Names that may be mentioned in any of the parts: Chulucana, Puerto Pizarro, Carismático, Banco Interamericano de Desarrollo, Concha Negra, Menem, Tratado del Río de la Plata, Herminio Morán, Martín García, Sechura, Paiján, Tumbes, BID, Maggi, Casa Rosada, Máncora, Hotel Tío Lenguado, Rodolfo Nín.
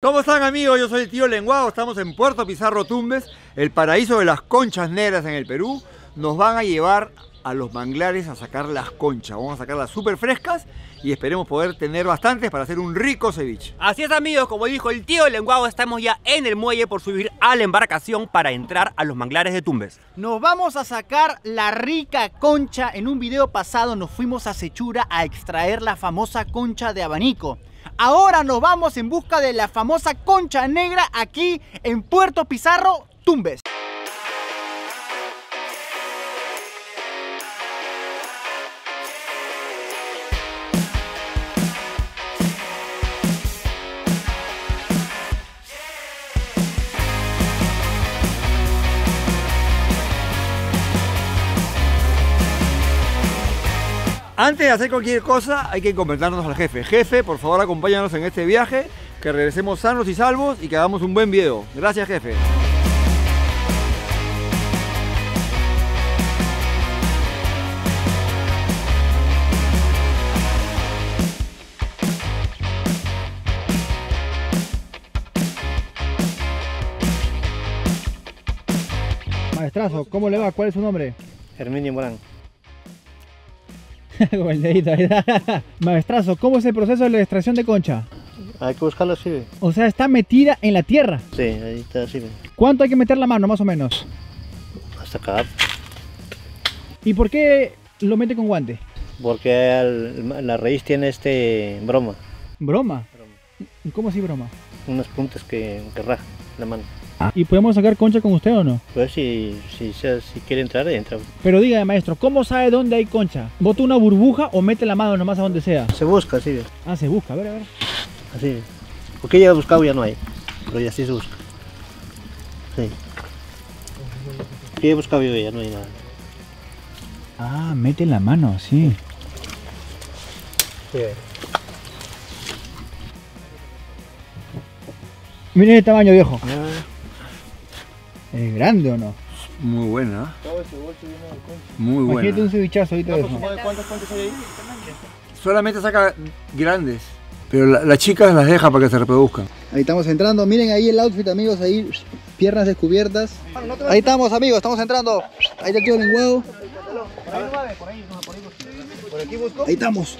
¿Cómo están, amigos? Yo soy el Tío Lenguado, estamos en Puerto Pizarro, Tumbes, el paraíso de las conchas negras en el Perú. Nos van a llevar a los manglares a sacar las conchas, vamos a sacarlas súper frescas y esperemos poder tener bastantes para hacer un rico ceviche. Así es, amigos, como dijo el Tío Lenguado, estamos ya en el muelle por subir a la embarcación para entrar a los manglares de Tumbes. Nos vamos a sacar la rica concha. En un video pasado nos fuimos a Sechura a extraer la famosa concha de abanico. Ahora nos vamos en busca de la famosa concha negra aquí en Puerto Pizarro, Tumbes. Antes de hacer cualquier cosa hay que comentarnos al jefe. Jefe, por favor, acompáñanos en este viaje, que regresemos sanos y salvos y que hagamos un buen video. Gracias, jefe. Maestrazo, ¿cómo le va? ¿Cuál es su nombre? Herminio Morán. Con el dedito, maestrazo, ¿cómo es el proceso de la extracción de concha? Hay que buscarla así. O sea, está metida en la tierra. Sí, ahí está así. ¿Cuánto hay que meter la mano, más o menos? Hasta acá. ¿Y por qué lo mete con guante? Porque la raíz tiene broma. ¿Broma? ¿Cómo así broma? Unas puntas que rajan la mano. ¿Y podemos sacar concha con usted o no? Pues si quiere entrar, entra. Pero dígame, maestro, ¿cómo sabe dónde hay concha? ¿Bota una burbuja o mete la mano nomás a donde sea? Se busca, así. Ah, se busca, a ver, a ver. Así. Porque ya he buscado, ya no hay. Pero ya sí se busca. Sí. Porque he buscado yo, ya no hay nada. Ah, mete la mano, sí. Sí. Miren el tamaño, viejo. ¿Es grande o no? Muy buena. Muy buena. Imagínate un cevichazo ahorita. ¿Cuántas conchas hay ahí? Solamente saca grandes, pero las chicas las deja para que se reproduzcan. Ahí estamos entrando, miren ahí el outfit, amigos, ahí piernas descubiertas. Ahí estamos, amigos, estamos entrando. Ahí está el Tío Lenguado. Ahí estamos.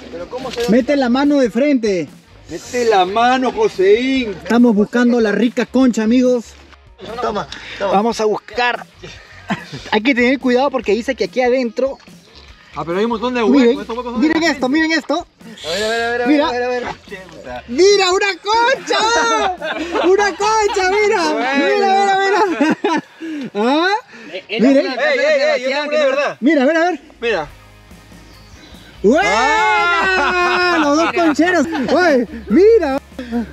Mete la mano de frente. Mete la mano, Joséín. Estamos buscando la rica concha, amigos. Toma, toma. Vamos a buscar. Hay que tener cuidado porque dice que aquí adentro. Ah, pero hay un montón de huevos. Miren esto, miren esto. A ver, a ver, a ver. Mira, a ver, a ver. Mira, una concha. Una concha, mira. Mira, mira, mira. ¿Ah? Miren. Mira, mira, a ver. Mira. ¡Wow! ¡Ah! Los dos concheros. ¡Uy! ¡Mira!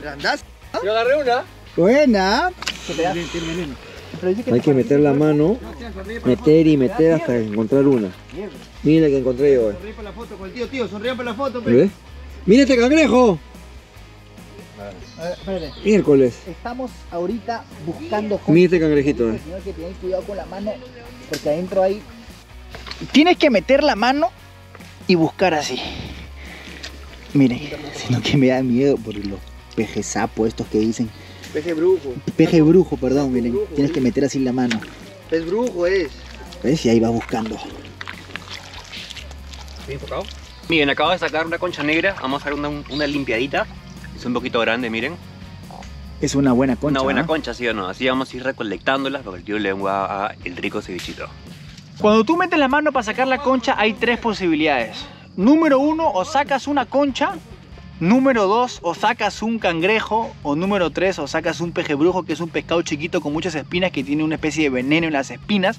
Grandazo. Yo agarré una. Buena. Hay que meter la mano, meter y meter hasta encontrar una. Mira que encontré yo. Sonríe para la foto con el tío, sonríe para la foto. ¿Ves? ¡Mira este cangrejo! Miércoles. Estamos ahorita buscando. Mira este cangrejito. Señor, que tengan cuidado con la mano porque adentro hay. Tienes que meter la mano y buscar así. Miren, sino que me da miedo por los pejesapos estos que dicen. Peje brujo. Peje brujo, perdón, miren. Brujo, tienes que meter así la mano. Pez brujo es. ¿Ves? Y ahí va buscando. ¿Bien enfocado? Miren, acabo de sacar una concha negra. Vamos a hacer una limpiadita. Es un poquito grande, miren. Es una buena concha. Una buena, ¿no? Concha, sí o no. Así vamos a ir recolectándolas para que el Tío Lengua haga el rico cevichito. Cuando tú metes la mano para sacar la concha hay tres posibilidades. Número uno, o sacas una concha. Número dos, o sacas un cangrejo. O número tres, o sacas un pejebrujo, que es un pescado chiquito con muchas espinas, que tiene una especie de veneno en las espinas.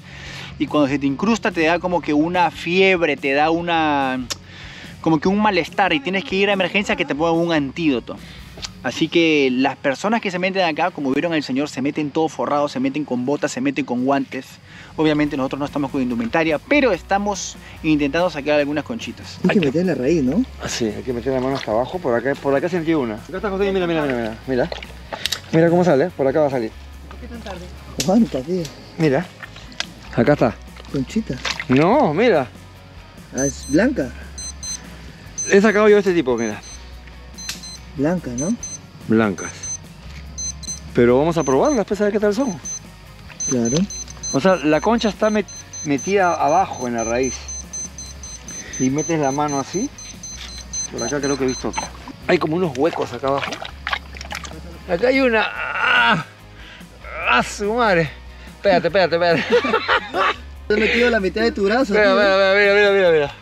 Y cuando se te incrusta te da como que una fiebre, te da como que un malestar, y tienes que ir a emergencia que te pongan un antídoto. Así que las personas que se meten acá, como vieron al señor, se meten todo forrado, se meten con botas, se meten con guantes. Obviamente nosotros no estamos con indumentaria, pero estamos intentando sacar algunas conchitas. Hay que meter la raíz, ¿no? Sí, hay que meter la mano hasta abajo, por acá sentí una. Acá está José, mira, mira, mira, mira, mira. Mira cómo sale, por acá va a salir. ¿Por qué tan tarde? ¿Cuánta, tío? Mira, acá está. ¿Conchita? No, mira. ¿Es blanca? He sacado yo este tipo, mira. Blanca, ¿no? Blancas. Pero vamos a probarlas, pues, a ver qué tal son. Claro. O sea, la concha está metida abajo en la raíz. Y metes la mano así. Por acá creo que he visto. Hay como unos huecos acá abajo. Acá hay una... ¡Ah, su madre! Espérate, espérate, espérate. Te has metido la mitad de tu brazo. Mira, tío. Mira, mira, mira, mira.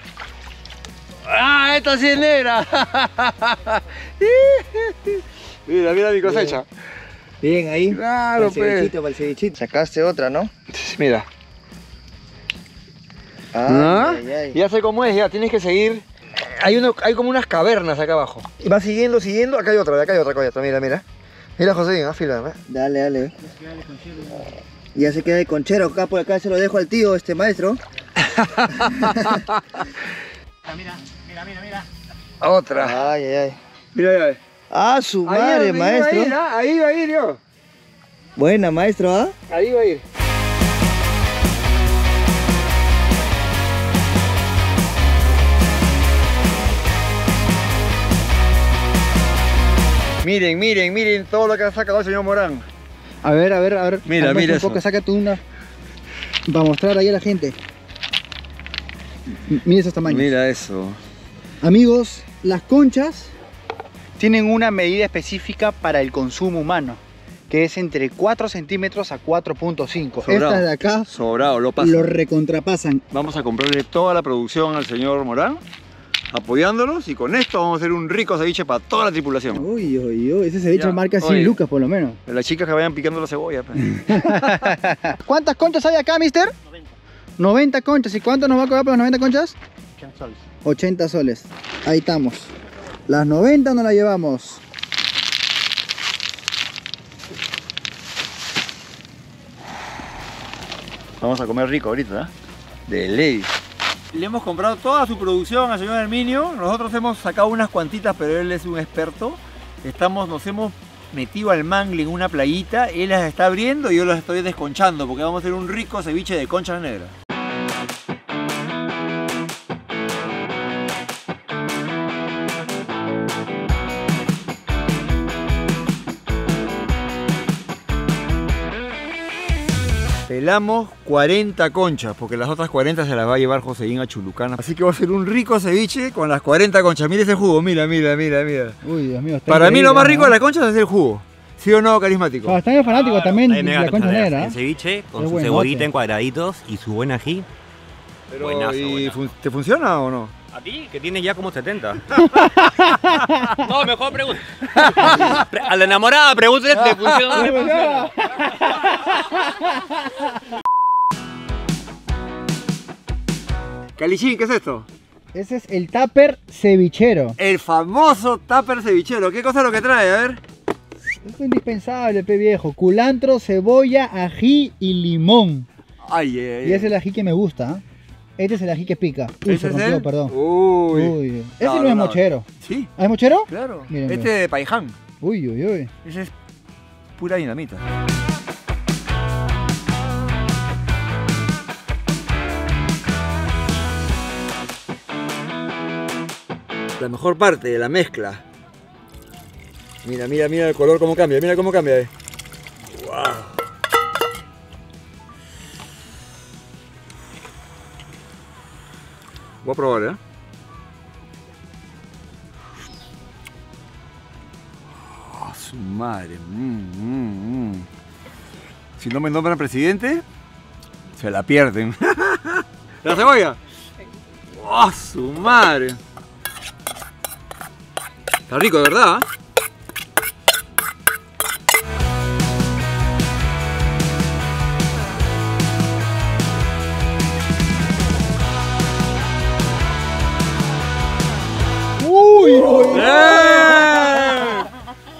¡Ah, esta sí es negra! Mira, mira mi cosecha. Bien, ahí. Claro, para el cevichito, para el cevichito. Sacaste otra, ¿no? Mira. Ay, ay, ay. Ya sé cómo es, ya tienes que seguir. Hay como unas cavernas acá abajo. Vas siguiendo, siguiendo. Acá hay otra, acá hay otra, acá hay otra. Mira, mira. Mira, José, afila. Dale, dale. Ya se queda de conchero acá, por acá se lo dejo al tío, este maestro. Mira, mira, mira, mira. Otra. Ay, ay, ay. Mira, mira. Ah, su madre, ahí, maestro. Ahí va a ir yo. Buena, maestro, ¿ah? ¿Eh? Ahí va a ir. Miren, miren, miren todo lo que ha sacado el señor Morán. A ver, a ver, a ver. Mira, además, mira un poco, sácate una. Para mostrar ahí a la gente. Mira esos tamaños. Mira eso. Amigos, las conchas tienen una medida específica para el consumo humano, que es entre 4 centímetros a 4.5. Estas de acá sobrado, lo recontrapasan. Vamos a comprarle toda la producción al señor Morán, apoyándolos, y con esto vamos a hacer un rico ceviche para toda la tripulación. Uy, uy, uy, ese ceviche ya marca 100 lucas por lo menos. Las chicas que vayan picando la cebolla. ¿Cuántas conchas hay acá, mister? 90. 90 conchas. ¿Y cuánto nos va a cobrar por las 90 conchas? 80 soles. 80 soles. Ahí estamos. Las 90 nos las llevamos. Vamos a comer rico ahorita, ¿eh? De ley. Le hemos comprado toda su producción al señor Herminio. Nosotros hemos sacado unas cuantitas, pero él es un experto. Nos hemos metido al mangle en una playita. Él las está abriendo y yo las estoy desconchando, porque vamos a hacer un rico ceviche de conchas negras. Pelamos 40 conchas, porque las otras 40 se las va a llevar Joseín a Chulucana. Así que va a ser un rico ceviche con las 40 conchas. Mira ese jugo, mira, mira, mira, mira. Uy, Dios mío, está para mí lo más rico de las conchas es el jugo. ¿Sí o no, carismático? No, están fanáticos también de la concha negra. El ceviche con su cebollita en cuadraditos y su buen ají. Pero, buenazo, ¿te funciona o no? A ti, que tienes ya como 70. No, mejor pregunta. A la enamorada pregúntale si te funciona o no te funciona. Calichín, ¿qué es esto? Ese es el tupper cevichero. El famoso tupper cevichero. ¿Qué cosa es lo que trae? A ver. Esto es indispensable, pe viejo. Culantro, cebolla, ají y limón. Ay, ay, ay. Y es el ají que me gusta, ¿eh? Este es el ají que pica. Uy, ¿ese rompió, es el? Perdón. Uy. Uy. Ese no, no es mochero. ¿Sí? ¿Ah, es mochero? Claro. Miren, este de Paiján. Uy, uy, uy. Ese es pura dinamita. La mejor parte de la mezcla. Mira, mira, mira el color cómo cambia. Mira cómo cambia. Wow. Voy a probar, ¿eh? ¡Oh, su madre! Si no me nombran presidente, se la pierden. ¡La cebolla! ¡Oh, su madre! Está rico, de verdad, ¿eh?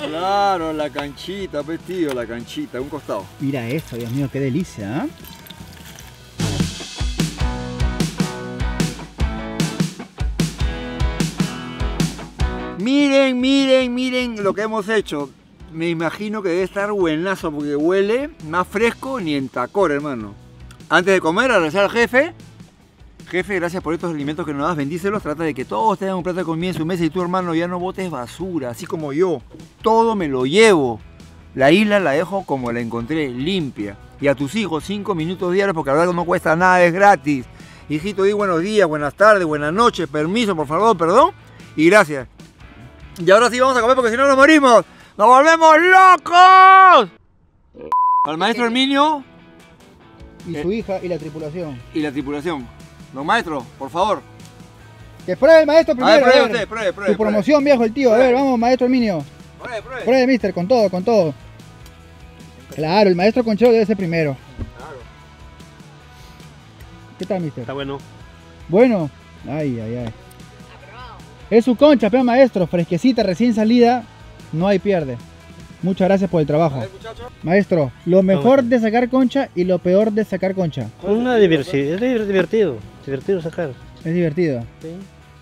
Claro, la canchita, pues, tío, la canchita, un costado. Mira esto, Dios mío, qué delicia, ¿eh? Miren, miren, miren lo que hemos hecho. Me imagino que debe estar buenazo, porque huele más fresco ni en tacor, hermano. Antes de comer, agradecer al jefe. Jefe, gracias por estos alimentos que nos das, bendícelos, trata de que todos tengan un plato de comida en su mesa y tú, hermano, ya no botes basura, así como yo. Todo me lo llevo. La isla la dejo como la encontré, limpia. Y a tus hijos 5 minutos diarios, porque la verdad no cuesta nada, es gratis. Hijito, di buenos días, buenas tardes, buenas noches, permiso, por favor, perdón y gracias. Y ahora sí vamos a comer porque si no nos morimos. ¡Nos volvemos locos! Al maestro Herminio y su hija y la tripulación. Don maestro, por favor. Que pruebe el maestro primero. A ver, pruebe usted, pruebe. Su promoción, viejo, el tío. A ver, vamos, maestro Herminio. Pruebe, mister, con todo, Claro, el maestro Conchero debe ser primero. Claro. ¿Qué tal, mister? Está bueno. Bueno. Ay, ay, ay. Es su concha, pero maestro, fresquecita, recién salida, no hay pierde. Muchas gracias por el trabajo. Maestro, lo mejor de sacar concha y lo peor de sacar concha. Una diversidad, es divertido, sacar. Es divertido. Sí.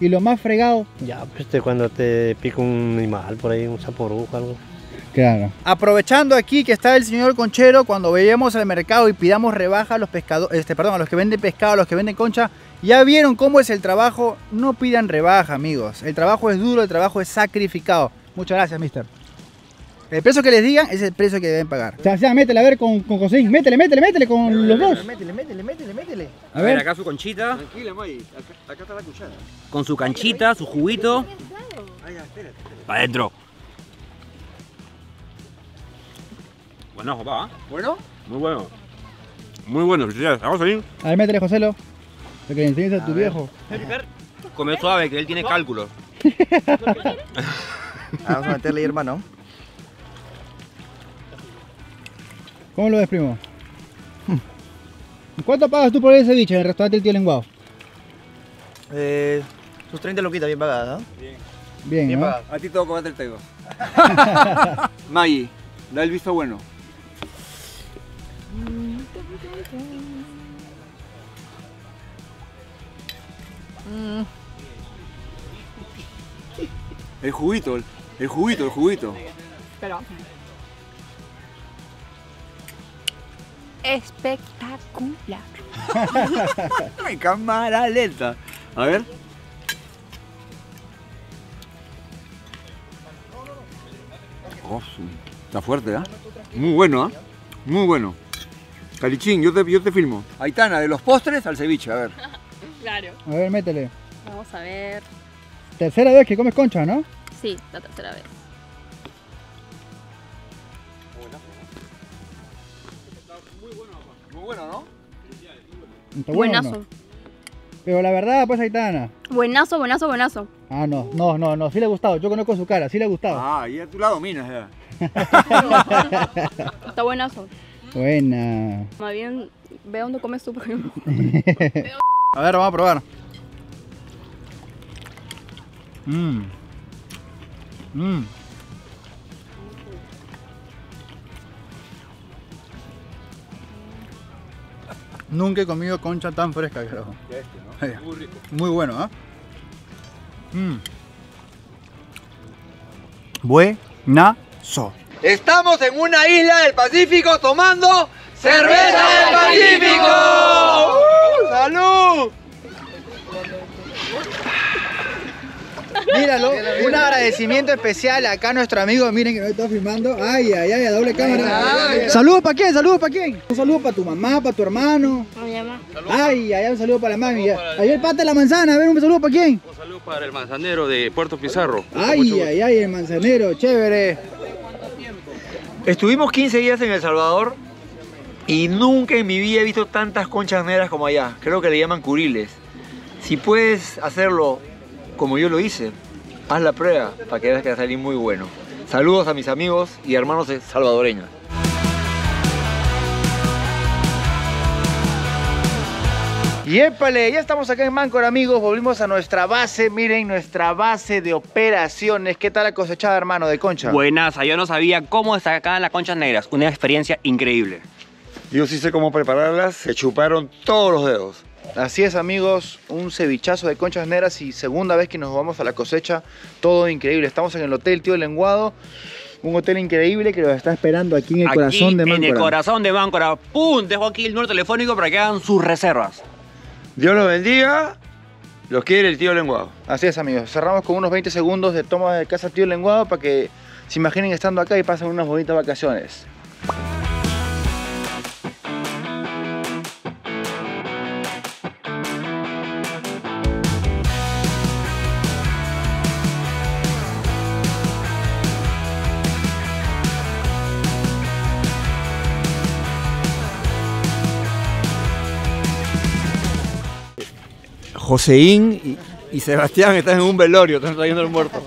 ¿Y lo más fregado? Ya, pues cuando te pica un animal por ahí, un saporujo, algo. Claro. Aprovechando aquí que está el señor conchero, cuando vayamos al mercado y pidamos rebaja a los pescadores, perdón, a los que venden pescado, a los que venden concha, ya vieron cómo es el trabajo, no pidan rebaja, amigos. El trabajo es duro, el trabajo es sacrificado. Muchas gracias, mister. El precio que les digan es el precio que deben pagar. O sea, métele, a ver, con José, métele con los dos. Métele. A ver, acá su conchita. Tranquila, May, acá está la cuchara. Con su canchita, su juguito. Ay, espérate. Para adentro. Bueno, papá. ¿Bueno? Muy bueno. Muy bueno, felicidades. Vamos a salir. A ver, métele, Joselo. Lo que le enseñes a tu viejo. Come suave, que él tiene cálculos. Vamos a meterle, hermano. ¿Cómo lo ves, primo? ¿Cuánto pagas tú por ese bicho en el restaurante El Tío Lenguado? Sus 30 loquitas bien pagadas, ¿no? Bien, ¿no? Pagadas. A ti te voy a cobrar 32. Maggi, da el visto bueno. El juguito. Pero... espectacular. Mi cámara lenta. A ver. Oh, está fuerte, ¿eh? Muy bueno, ¿eh? Muy bueno. Calichín, yo te filmo. Aitana, de los postres al ceviche, a ver. Claro. A ver, métele. Vamos a ver. Tercera vez que comes concha, ¿no? Sí, la tercera vez. Bueno, ¿no? Entonces, buenazo. Bueno, pero la verdad, pues, Aitana. Buenazo. Ah, no, sí le ha gustado. Yo conozco su cara, sí le ha gustado. Ah, y a tu lado dominas ya. Está buenazo. Buena. Más bien, ve dónde comes tú. A ver, vamos a probar. Nunca he comido concha tan fresca, creo. Este, ¿no? Muy rico. Muy bueno, ¿eh? Buenazo. Estamos en una isla del Pacífico tomando cerveza del Pacífico. ¡Salud! Míralo, un agradecimiento especial acá a nuestro amigo, miren que nos está filmando. Ay, ay, ay, a doble cámara. ¿Saludos para quién? Un saludo para tu mamá, para tu hermano. A mi mamá. Ay, ay, un saludo para la mami. Ahí el pata de la manzana, a ver, un saludo para quién. Un saludo para el manzanero de Puerto Pizarro. Ay, ay, ay, el manzanero, chévere. Estuvimos 15 días en El Salvador y nunca en mi vida he visto tantas conchas negras como allá. Creo que le llaman curiles. Si puedes hacerlo como yo lo hice, haz la prueba para que veas que va a salir muy bueno. Saludos a mis amigos y hermanos salvadoreños. Y épale, ya estamos acá en Máncora, amigos. Volvimos a nuestra base. Miren nuestra base de operaciones. ¿Qué tal la cosechada, hermano, de concha? Buenas, yo no sabía cómo sacaban las conchas negras. Una experiencia increíble. Yo sí sé cómo prepararlas. Se chuparon todos los dedos. Así es, amigos, un cevichazo de conchas negras y segunda vez que nos vamos a la cosecha. Todo increíble. Estamos en el Hotel Tío Lenguado, un hotel increíble que los está esperando aquí en el corazón de Máncora. En el corazón de Máncora. ¡Pum! Dejo aquí el número telefónico para que hagan sus reservas. Dios los bendiga. Los quiere el Tío Lenguado. Así es, amigos. Cerramos con unos 20 segundos de toma de casa Tío Lenguado para que se imaginen estando acá y pasan unas bonitas vacaciones. Joseín y Sebastián están en un velorio, están trayendo el muerto.